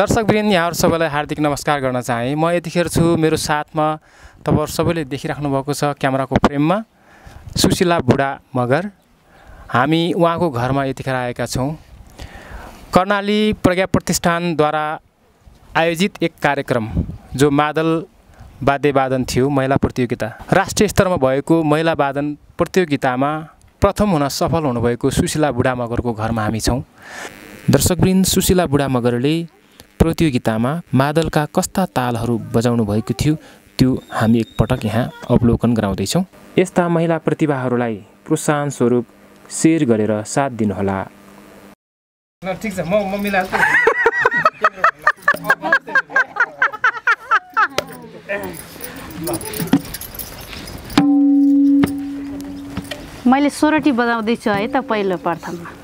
दर्शकवृन्द यहाँहरु सबैलाई हार्दिक नमस्कार गर्न चाहे। म यतिखेर छु मेरो साथमा तपाईहरु सबैले देखिराख्नु भएको छ क्यामेराको फ्रेममा सुशीला बुढामगर। हामी उहाँको घरमा यतिखेर आएका छौं। कर्णाली प्रज्ञा प्रतिष्ठान द्वारा आयोजित एक कार्यक्रम जो मादल वाद्यवादन थियो, महिला प्रतियोगिता, राष्ट्रिय स्तरमा भएको महिला वादन प्रतियोगितामा प्रथम हुन सफल हुनुभएको सुशीला बुढामगरको घरमा हामी छौं। दर्शकवृन्द, सुशीला बुढामगरले प्रतियोगितामा मादलका कस्ता तालहरू बजाउनु भएको थियो त्यो हामी एकपटक यहाँ अवलोकन गराउँदै छौं। यस्ता महिला प्रतिभाहरूलाई प्रोत्साहन स्वरूप शेयर गरेर साथ दिनुहोला। ठीक छ, म मिलाउँछु। मैले सोरटी बजाउँदै छु है त पहिलो प्रथममा।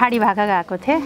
ठाडी भाका गाएको थिए।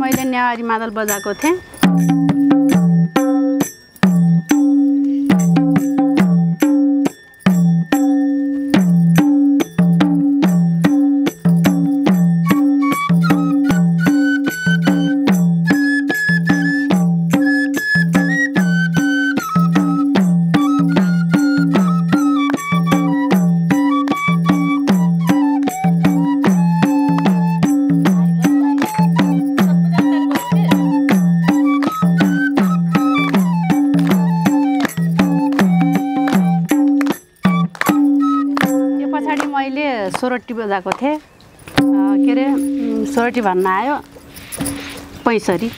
मैले न्याहारी मादल बजाएको थिएँ। मैले सोरटी बजाएको थिए के रे सोरटी भन्न आयो पैसरी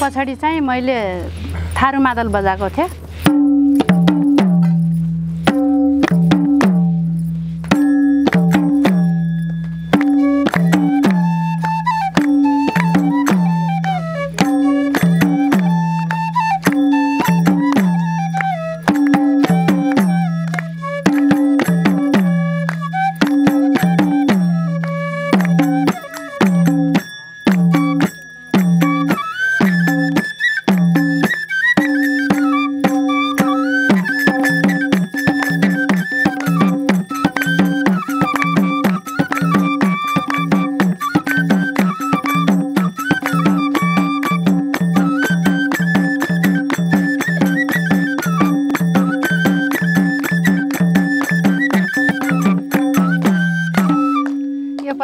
पछाड़ी चाहिँ मैले थारू मादल बजाएको थिएँ।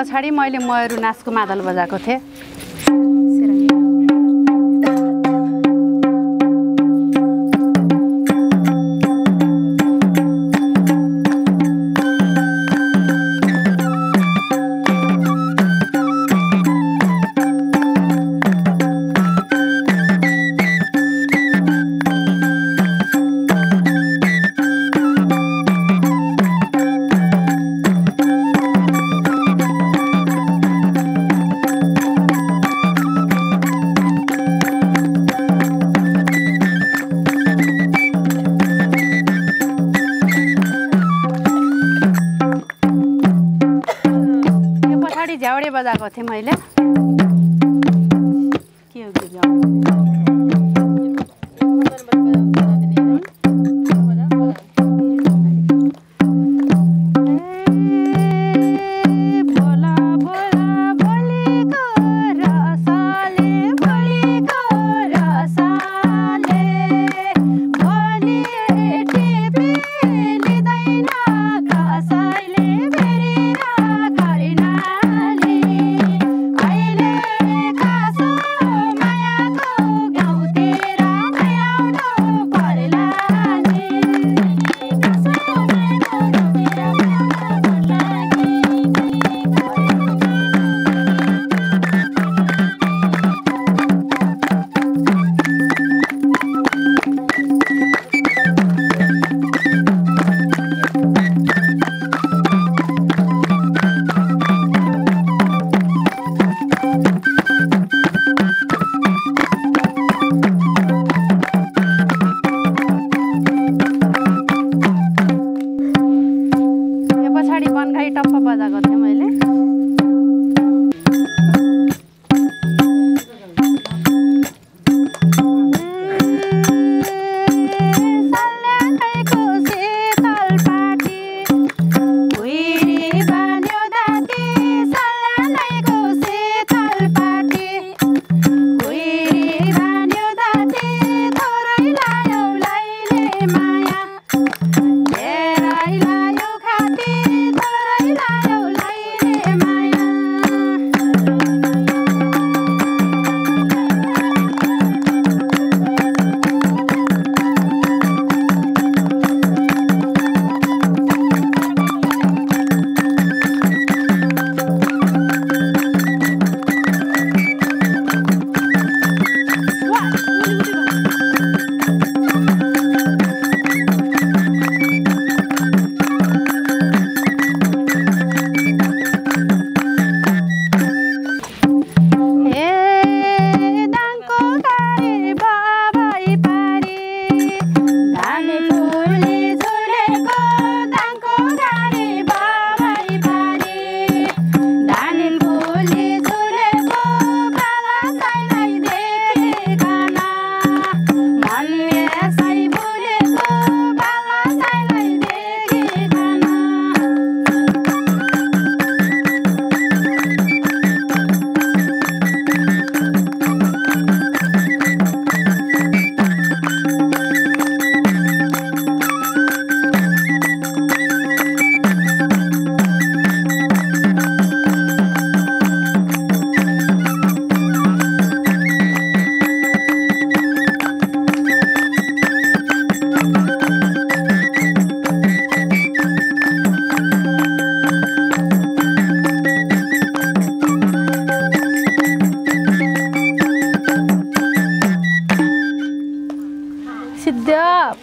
पछाड़ी मैले मयूर नाचको मादल बजाएको थिएँ। झ्याउडे बजाएको थिएँ मैले के हो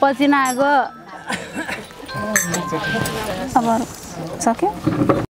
पसीना आएको अब सक्यो।